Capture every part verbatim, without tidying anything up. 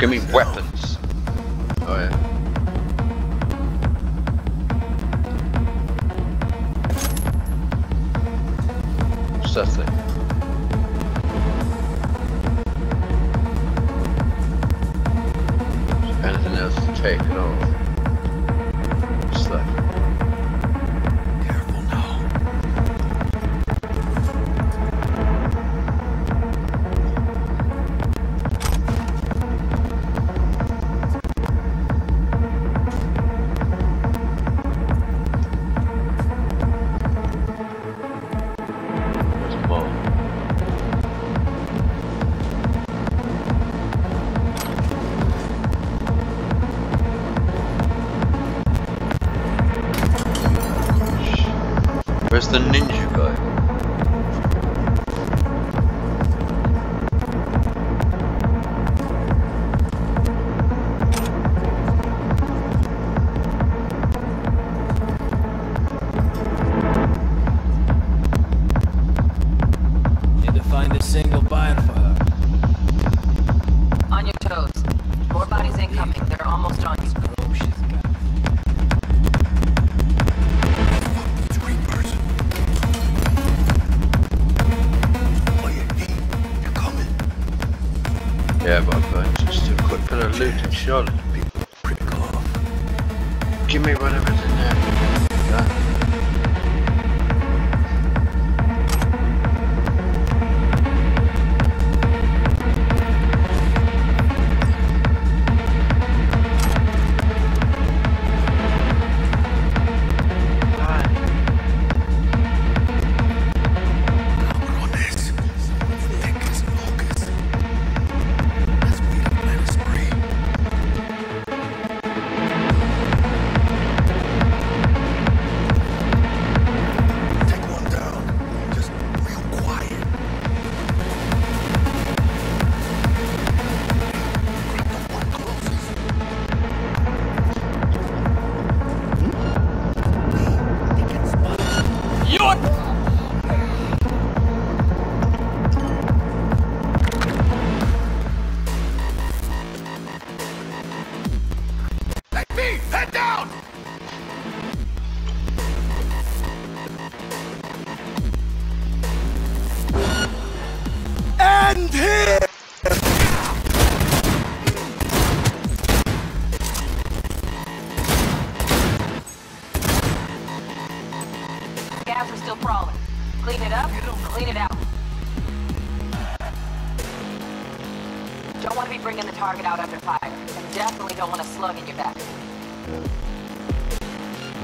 Give me weapons. Oh yeah. That thing. Is there anything else to take at all? What's that? Careful now. The ninja guy. Need to find a single bonfire. On your toes. More bodies incoming. They're almost on you. Yeah, but I'm going just to quick bit of loot and shot at people. Prick off. Give me whatever's in there. Yeah.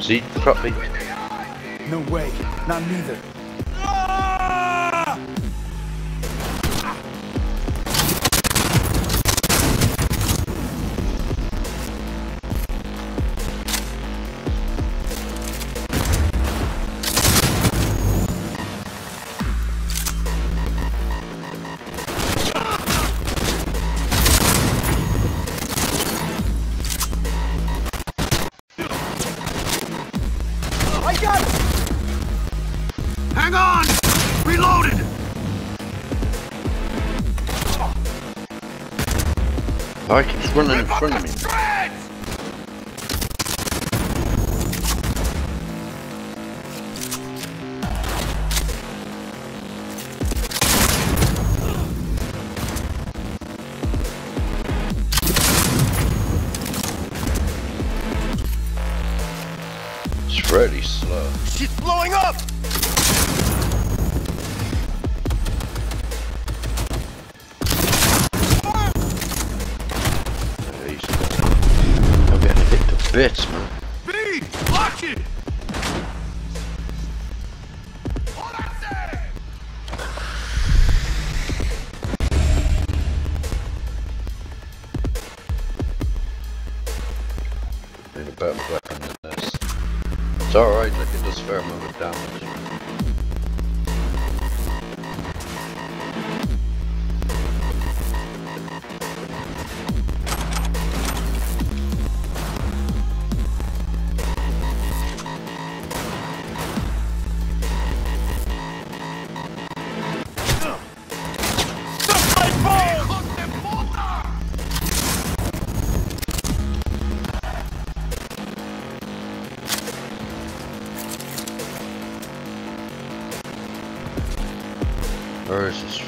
See, properly. No way, not neither. I keep running in front of me. It's really slow. She's blowing up! Bits, man. Beat! Lock it! Need a better weapon than this. It's alright, like it does a fair amount of damage. Or is this...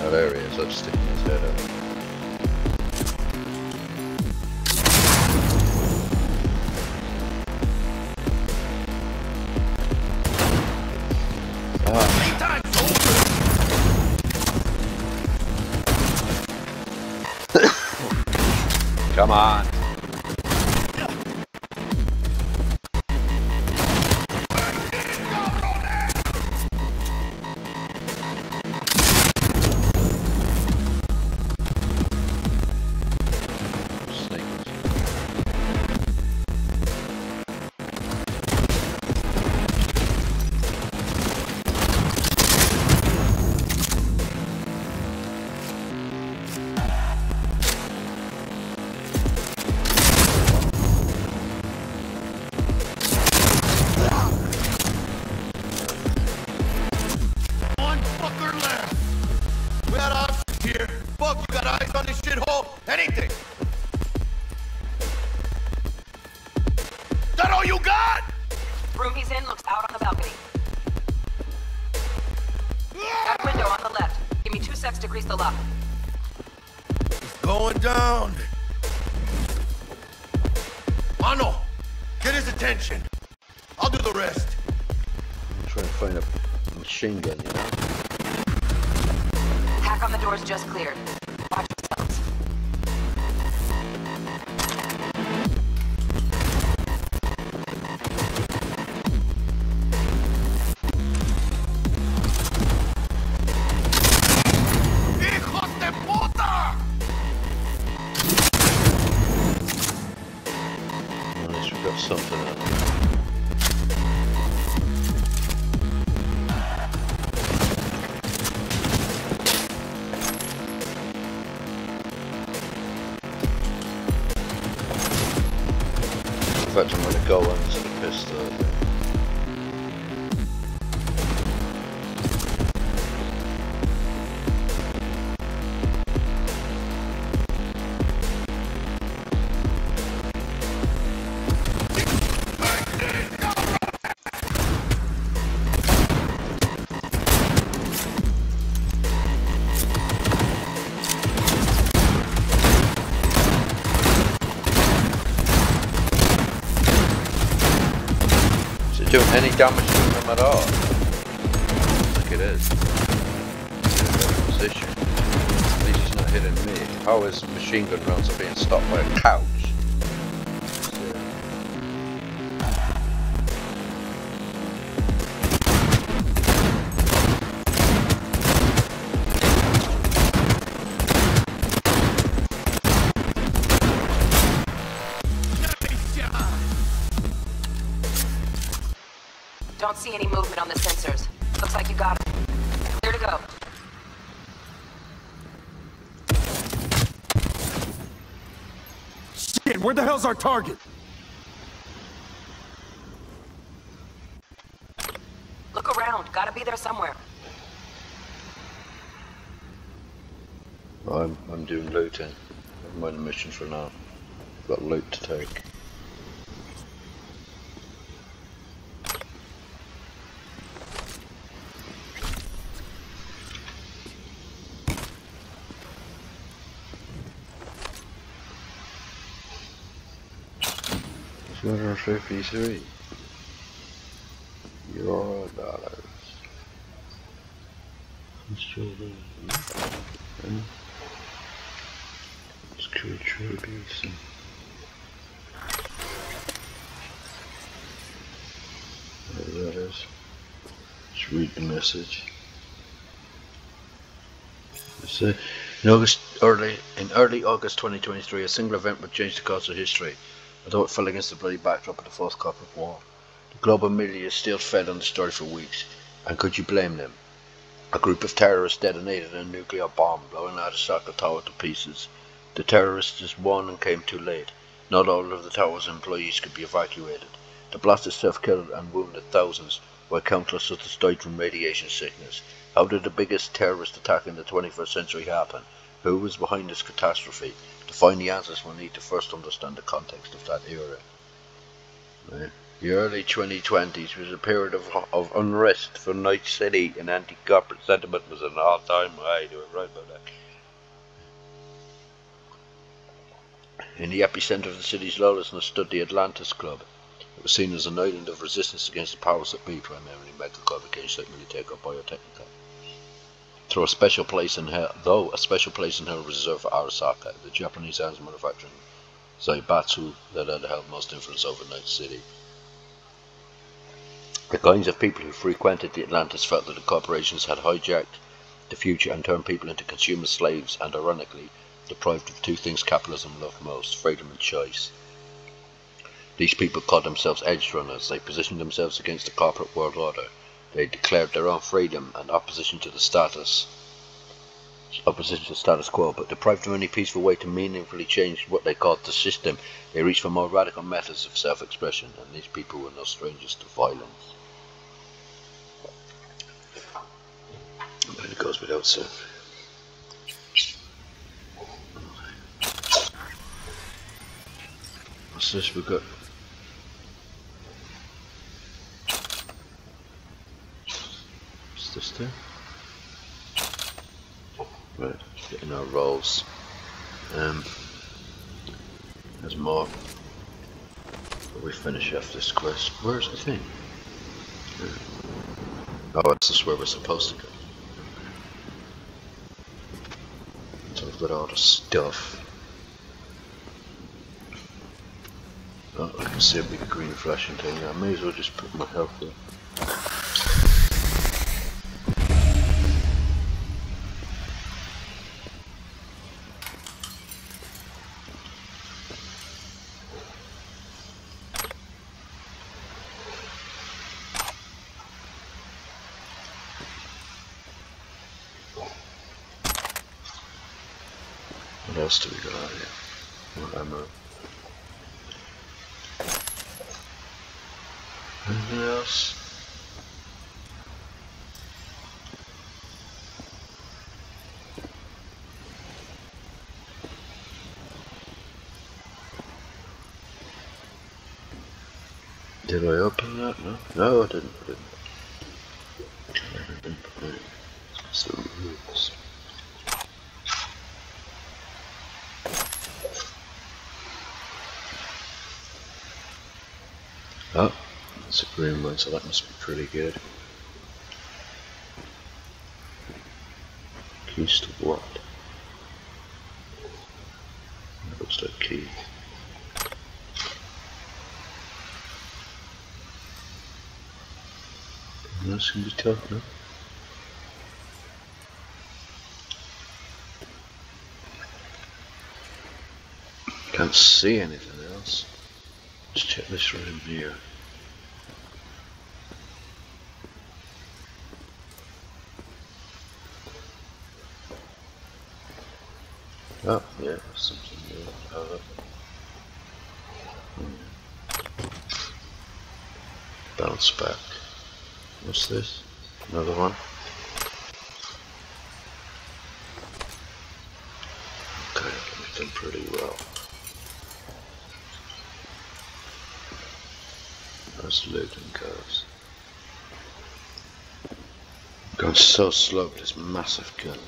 Oh, there he is. I'm sticking his head out. Come on. Doing any damage to them at all? Look, it is. Position. At least it's not hitting me. How is machine gun rounds are being stopped by a couch? Any movement on the sensors. Looks like you got it. Clear to go. Shit, where the hell's our target? Look around. Gotta be there somewhere. I'm, I'm doing looting. Never mind the mission for now. Got loot to take. two hundred fifty-three euro dollars. It's children. It's contribution. There that is. Just read the message. It's a, in August, early in early August twenty twenty-three, a single event would change the course of history. Although it fell against the bloody backdrop of the fourth Copper War, the global media still fed on the story for weeks, and could you blame them? A group of terrorists detonated a nuclear bomb, blowing Arasaka Tower to pieces. The terrorists just won and came too late. Not all of the tower's employees could be evacuated. The blast itself killed and wounded thousands, while countless others died from radiation sickness. How did the biggest terrorist attack in the twenty-first century happen? Who was behind this catastrophe? To find the answers, we'll need to first understand the context of that era. Right. The early twenty twenties was a period of, of unrest for Night City, and anti-corporate sentiment was in a hard time. I do it right about that. In the epicenter of the city's lawlessness stood the Atlantis Club. It was seen as an island of resistance against the powers that be, primarily mega corporations like military or biotechnica. Through a special place in hell, though a special place in hell was reserved for Arasaka, the Japanese arms manufacturing Zaibatsu that had held most influence over Night City. The kinds of people who frequented the Atlantis felt that the corporations had hijacked the future and turned people into consumer slaves and, ironically, deprived of two things capitalism loved most, freedom and choice. These people called themselves edge-runners. They positioned themselves against the corporate world order. They declared their own freedom and opposition to the status opposition to the status quo, but deprived of any peaceful way to meaningfully change what they called the system. They reached for more radical methods of self-expression, and these people were no strangers to violence. And it goes without saying. What's this we got? What's this there? Right, getting our rolls. Um, there's more. But we finish off this quest. Where's the thing? Oh, this is where we're supposed to go. So we've got all the stuff. Oh, I can see a big green flashing thing. I may as well just put my health in. What else do we got out of here? More ammo. Anything else? Did I open that? No, no, I didn't. I didn't. Everything behind it. So rules. Oh, it's a green one, so that must be pretty good. Keys to what? That looks like key. That's gonna be tough, no? Can't see anything else. Let's check this room here. Oh, yeah, something there. Oh, hmm. Bounce back. What's this? Another one? Okay, we've done pretty well. That's looting curves. I've gone so slow with this massive gun.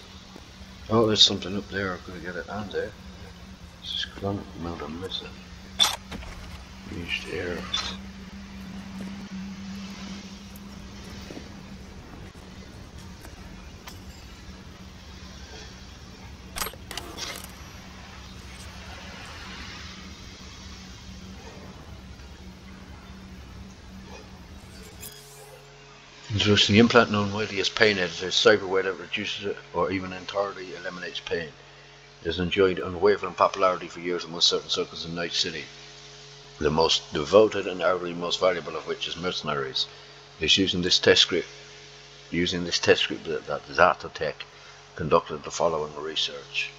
Oh, there's something up there, I've got to get it on there. This is clunk, no, I'm missing. Used air. Introducing the implant known widely as pain editor, cyberware that reduces it or even entirely eliminates pain. It has enjoyed unwavering popularity for years among certain circles in Night City, the most devoted and arguably most valuable of which is mercenaries. It's using this test script, using this test script that, that Zatotech conducted the following research.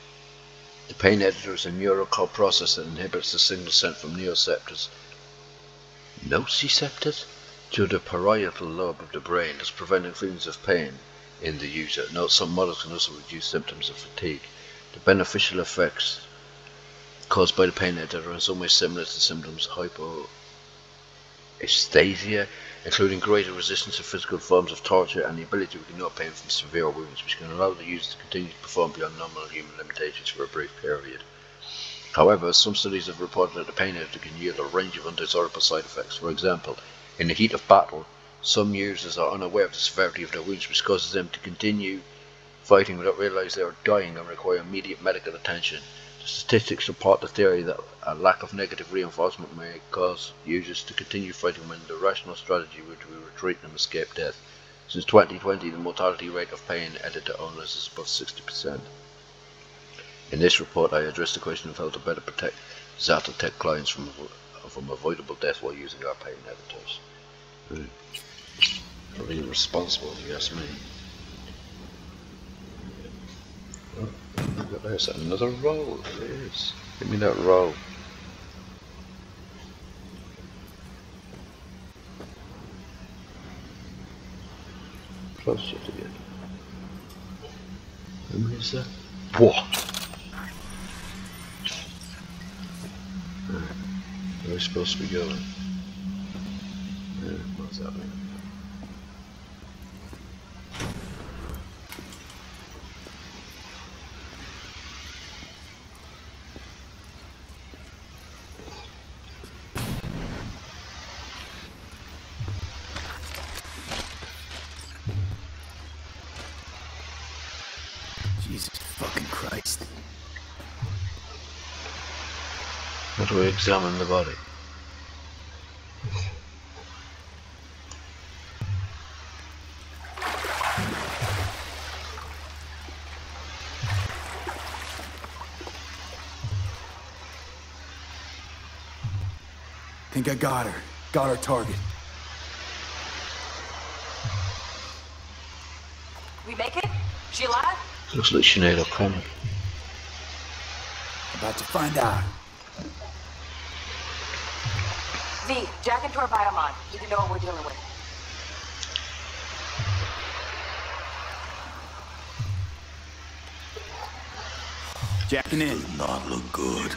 The pain editor is a neurochemical process that inhibits the signal sent from nociceptors. Nociceptors? To the parietal lobe of the brain, thus preventing feelings of pain in the user. Note some models can also reduce symptoms of fatigue. The beneficial effects caused by the pain editor are in some ways similar to the symptoms of hypo hypoesthesia, including greater resistance to physical forms of torture and the ability to ignore pain from severe wounds, which can allow the user to continue to perform beyond normal human limitations for a brief period. However, some studies have reported that the pain editor can yield a range of undesirable side effects. For example, in the heat of battle, some users are unaware of the severity of their wounds, which causes them to continue fighting without realizing they are dying and require immediate medical attention. The statistics support the theory that a lack of negative reinforcement may cause users to continue fighting when the rational strategy would be retreat and escape death. Since twenty twenty, the mortality rate of pain editor owners is above sixty percent. In this report, I addressed the question of how to better protect Zatotech clients from, from avoidable death while using our pain editors. Hmm. Pretty responsible, if you ask me. Oh, look at this, another roll. It is. Give me that roll. Closer to it. Who is that? What? Right. Where are we supposed to be going? Yeah, what's that mean? To examine the body. Think I got her. Got our target. We make it? She alive? Looks like Sinead O'Connor. About to find out. V, jack into our Biomon. Need to know what we're dealing with. Jacking in. Does not look good.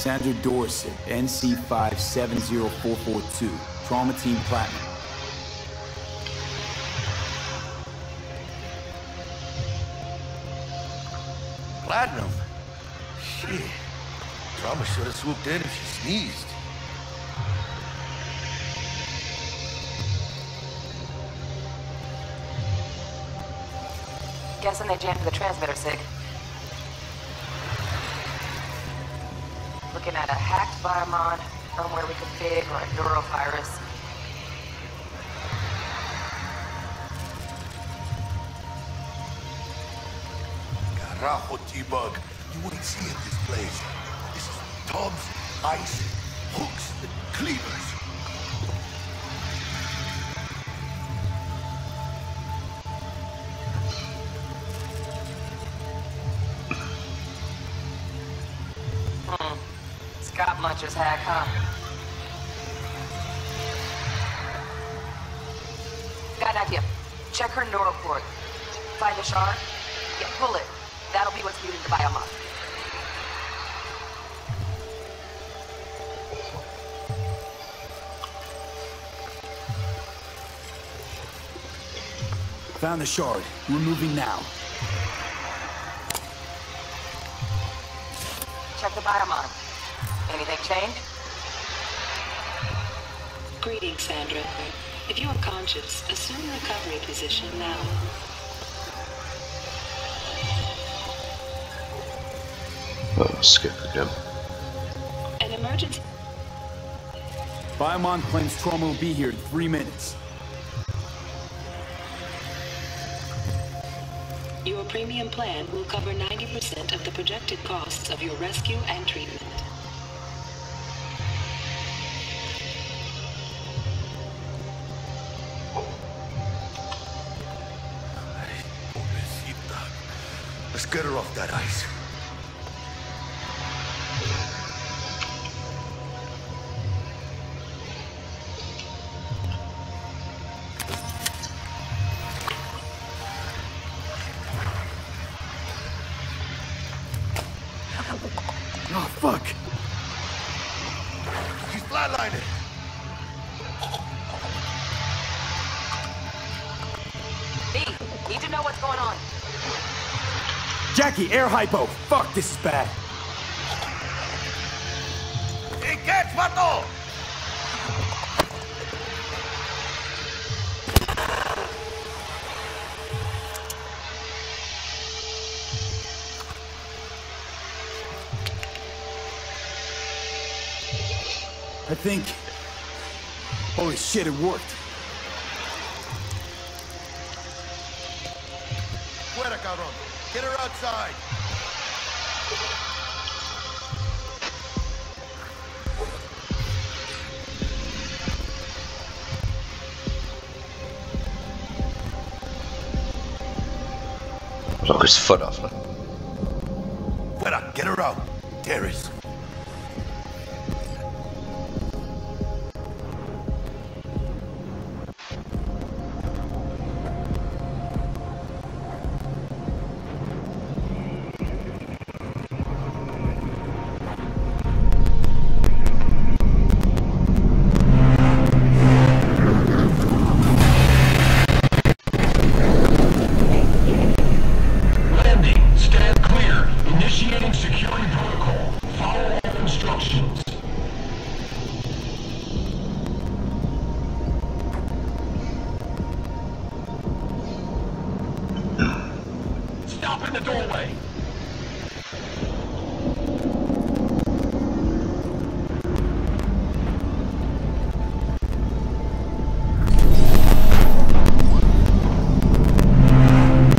Sandra Dorsett, N C five seven zero four four two, Trauma Team Platinum. Platinum? Shit. Trauma should have swooped in if she sneezed. Guessing they jammed the transmitter, Sig. Looking at a hacked Biomon, firmware reconfig, or a neurovirus. Carajo, T-Bug. You wouldn't see in this place. This is tubs, ice, hooks, and cleavers. Got Muncher's hack, huh? Got an idea. Check her neural cord. Find the shard. Yeah, pull it. That'll be what's muting the Biomod. Found the shard. We're moving now. Check the Biomod. Anything change? Greetings, Sandra. If you are conscious, assume recovery position now. Oh, skip again. An emergency. Biomon claims Trauma will be here in three minutes. Your premium plan will cover ninety percent of the projected costs of your rescue and treatment. Get her off that ice. Jackie, air hypo. Fuck, this is bad. Engage, Vato! I think... Holy shit, it worked. Fuera, cabrón. Get her outside. Knock his foot off. Fuera, get her out. Terrorist.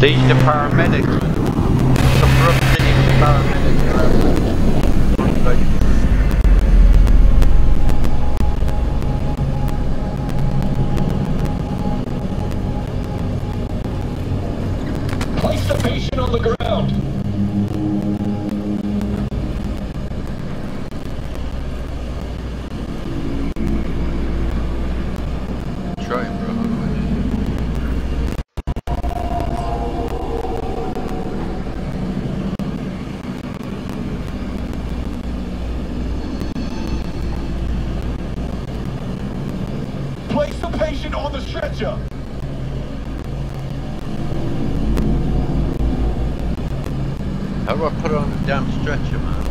These the paramedics. Some rough city paramedics around like. Place the patient on the ground. Try it, bro. How do I put it on the damn stretcher, man?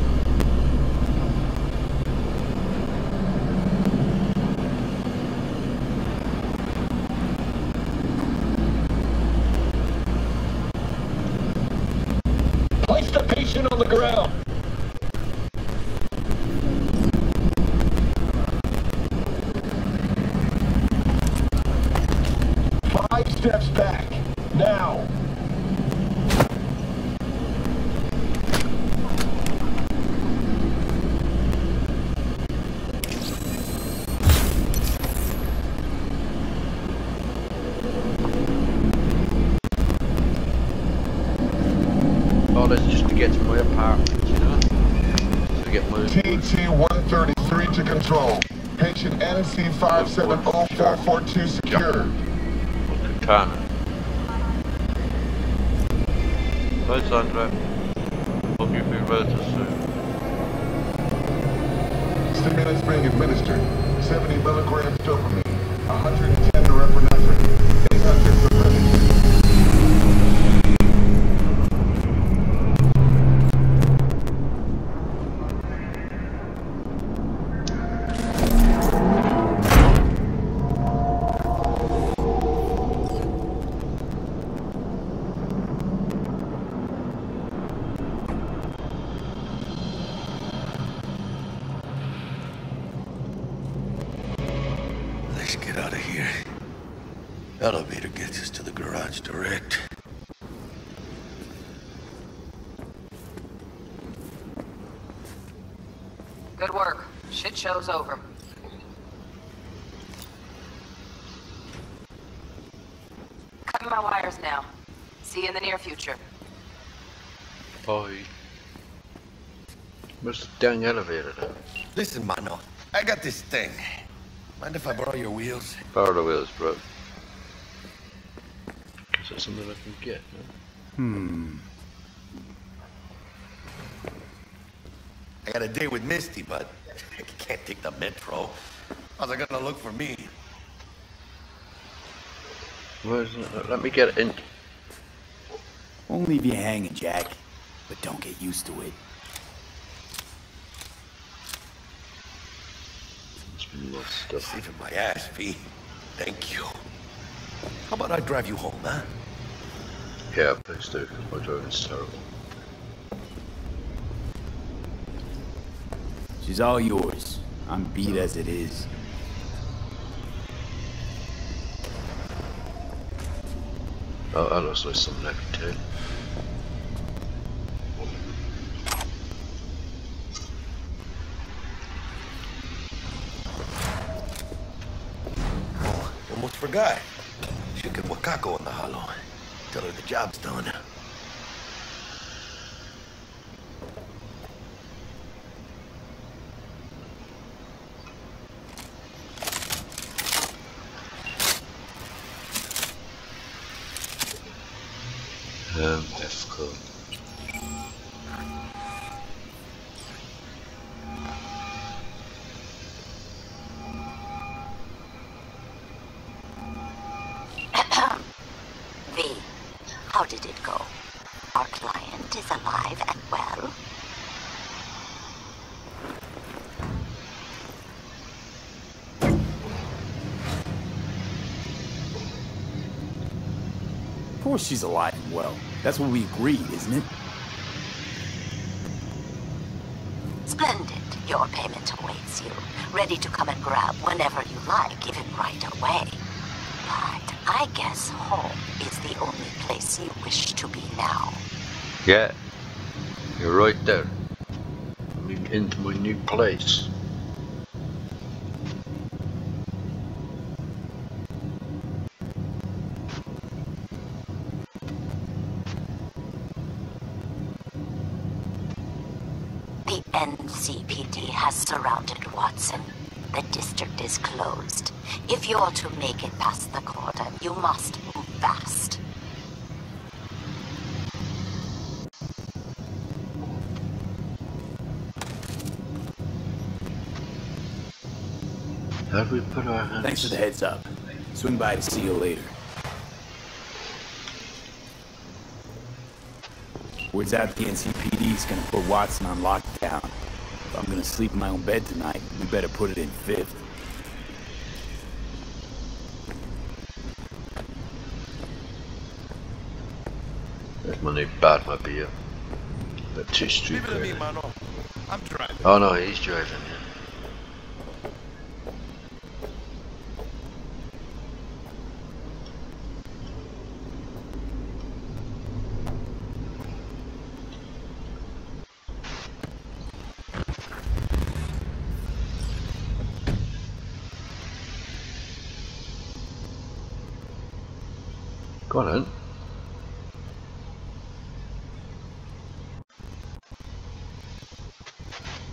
Place the patient on the ground. Five steps back. Now. T T one thirty-three to control. Patient N C five seven zero four four two secure. Katana. Hello, Sandra. Hope you'll be relative soon. Stimulants being administered. seventy milligrams dopamine. one hundred ten to norepinephrine. eight hundred to register. Elevator gets us to the garage direct. Good work. Shit show's over. Cut my wires now. See you in the near future. Boy. Where's the dang elevator then? Listen, Mano. I got this thing. Mind if I borrow your wheels? Borrow the wheels, bro. That's something I can get. No? Hmm. I got a date with Misty, but I can't take the metro. How's it gonna look for me? Where's, let me get in. Won't leave you hanging, Jack. but don't get used to it. Stuff. Saving my ass, V. Thank you. How about I drive you home, huh? Yeah, please do, because my driving's terrible. She's all yours. I'm beat as it is. Oh, I lost something I can do. Oh, almost forgot. Should get Wakako on the hollow. Tell her the job's done. Um, F code. V, how did it go? Our client is alive and well. Of course she's alive and well. That's what we agreed, isn't it? Splendid. Your payment awaits you. Ready to come and grab whenever you like, even right away. But I guess home is the only place you wish to be now. Yeah. You're right there. Moving into my new place. N C P D has surrounded Watson. The district is closed. If you're to make it past the quarter, you must move fast. How do we put our hands? Thanks for the heads up. Swing by to see you later. Words out the N C P D's gonna put Watson on lockdown. If I'm gonna sleep in my own bed tonight, we better put it in fifth. That's my new bad, my beer. But too stupid. Leave it to me, Mano. I'm driving. Oh no, he's driving, yeah. Go on.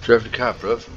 Drive the car, bruv.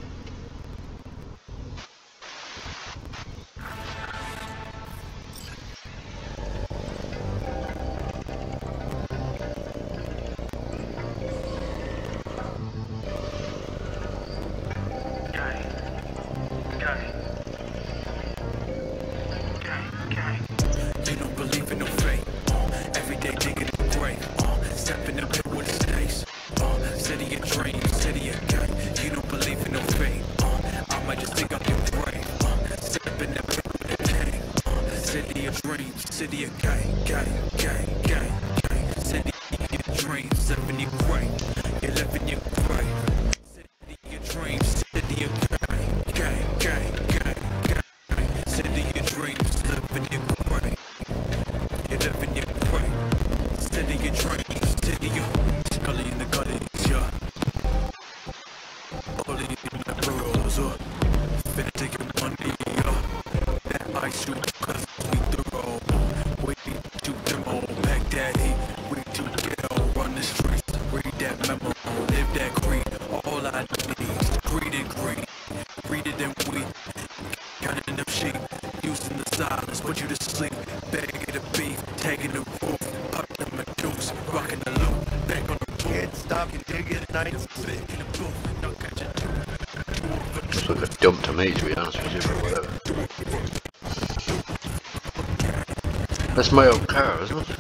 That's my old car, isn't it?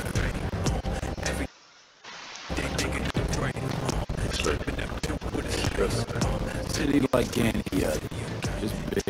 City like candy. Yeah, just big.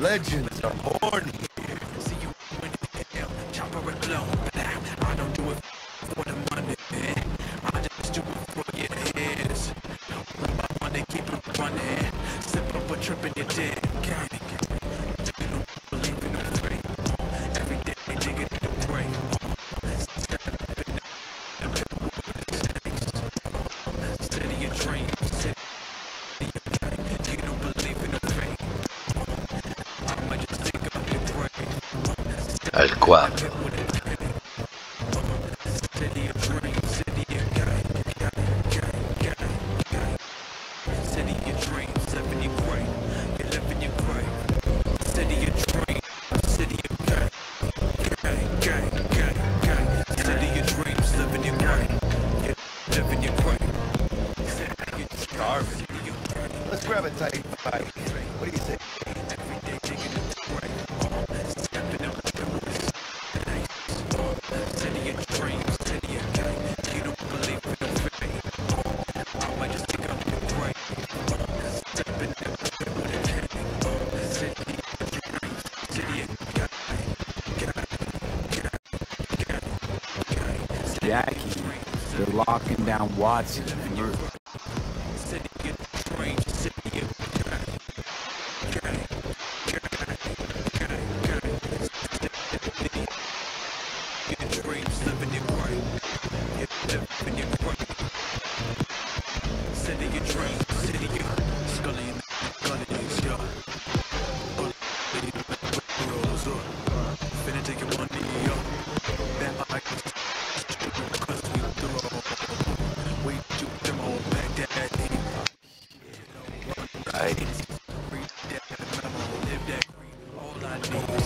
Legends are born here. See you when you hell, chopper and blow. I don't do it for the money, man. I just do it for your heads. When my money keep it running, sip up a trip in your dick. Wow. Locking down Watson.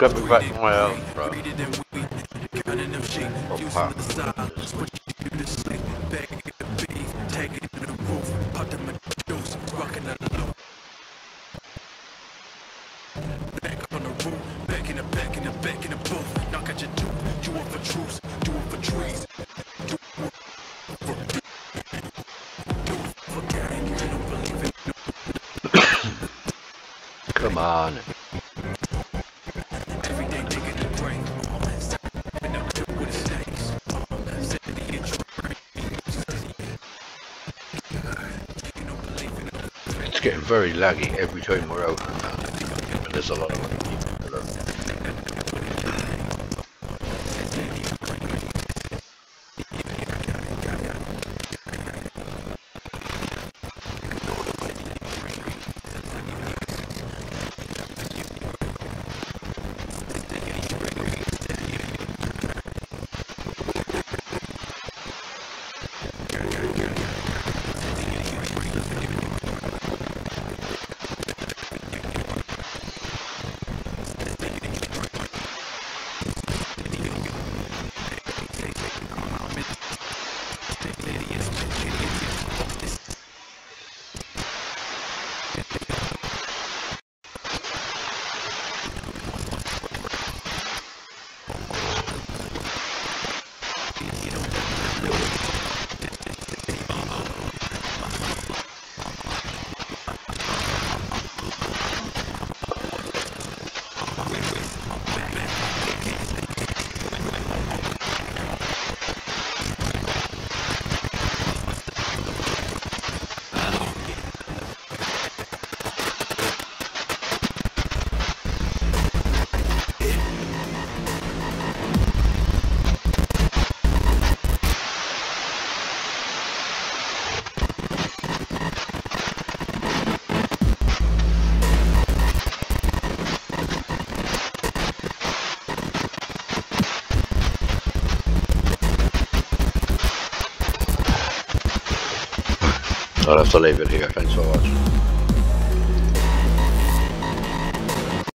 Got me back somewhere else, bro. Oh, pop. Come on. Very laggy every time we're out, but there's a lot of I'll have to leave it here. Thanks for watching.